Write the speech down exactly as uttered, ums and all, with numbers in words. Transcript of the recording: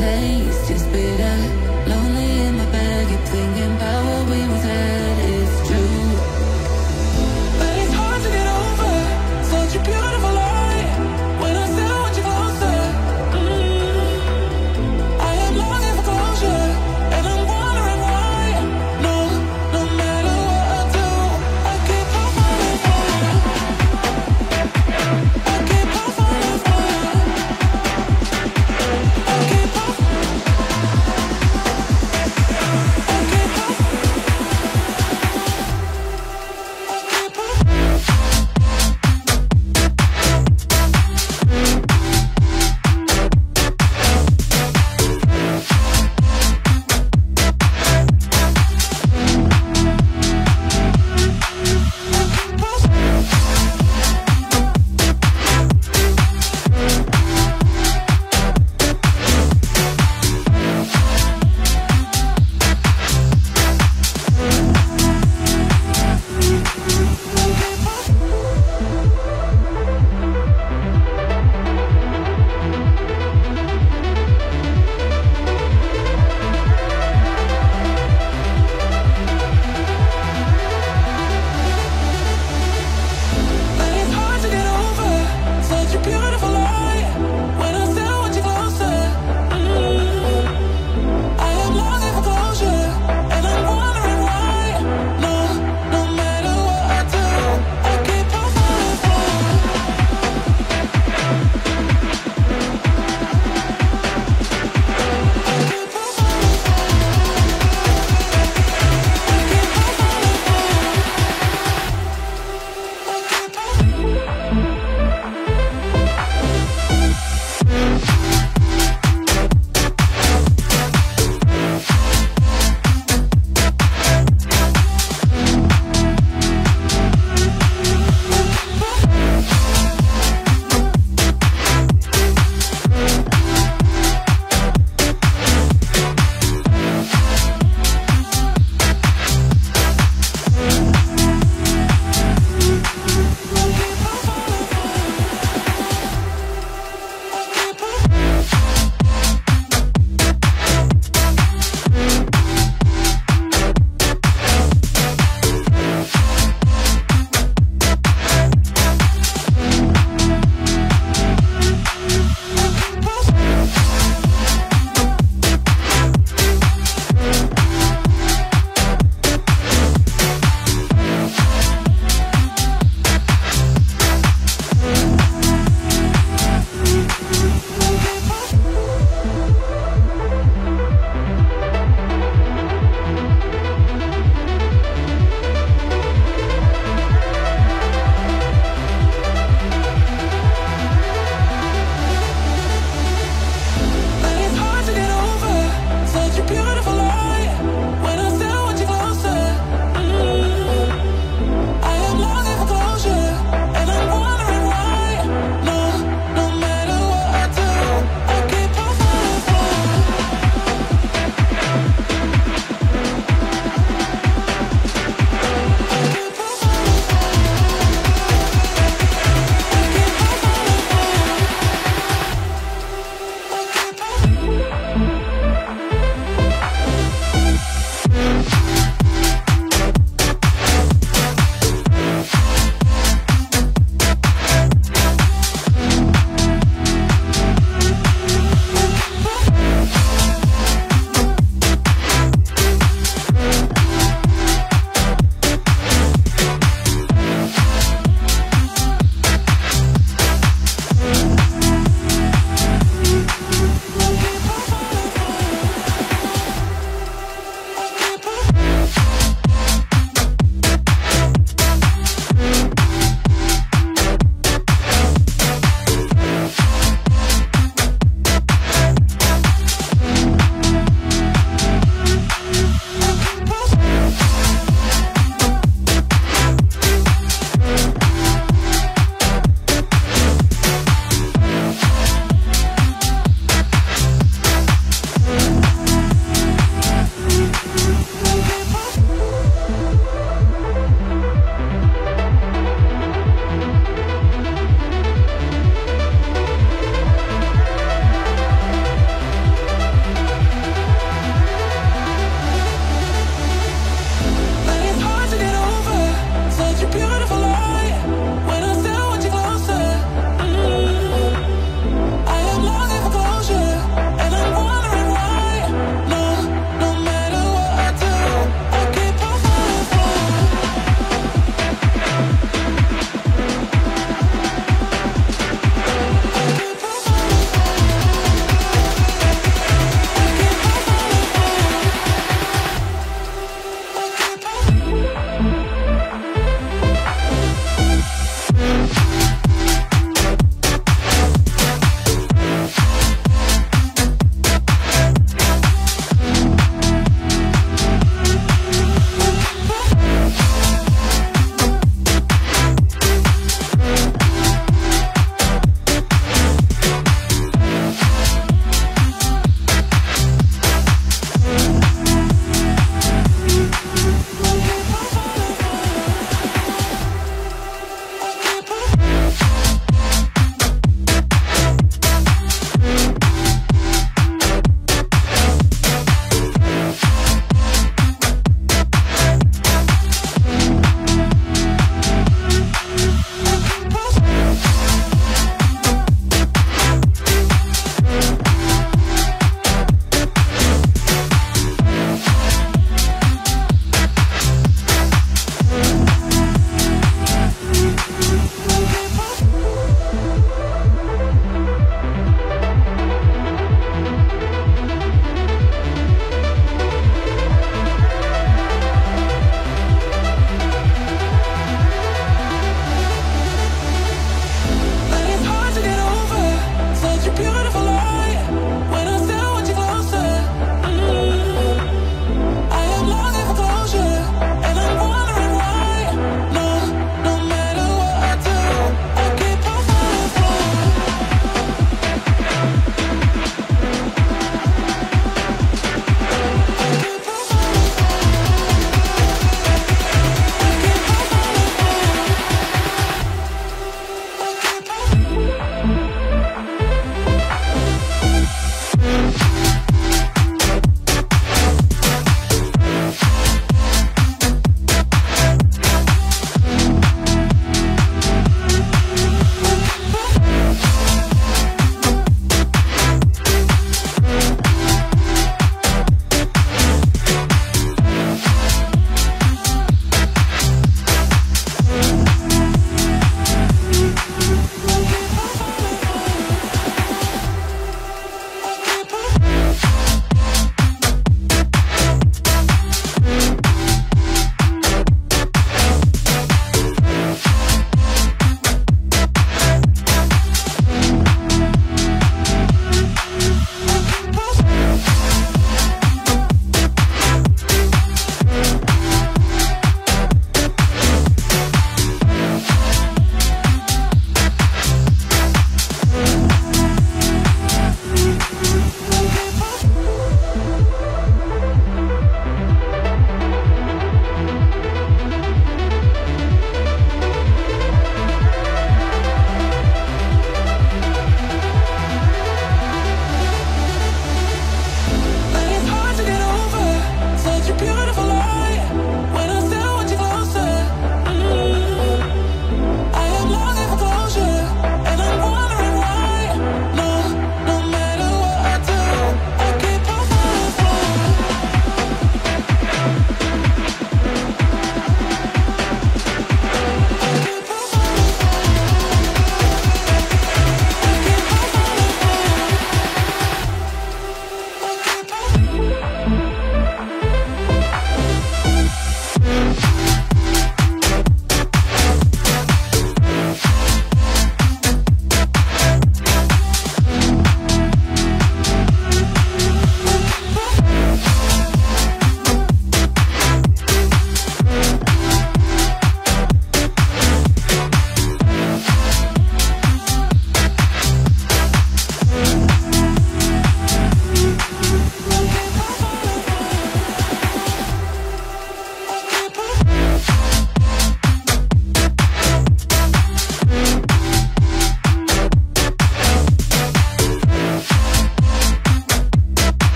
taste is big.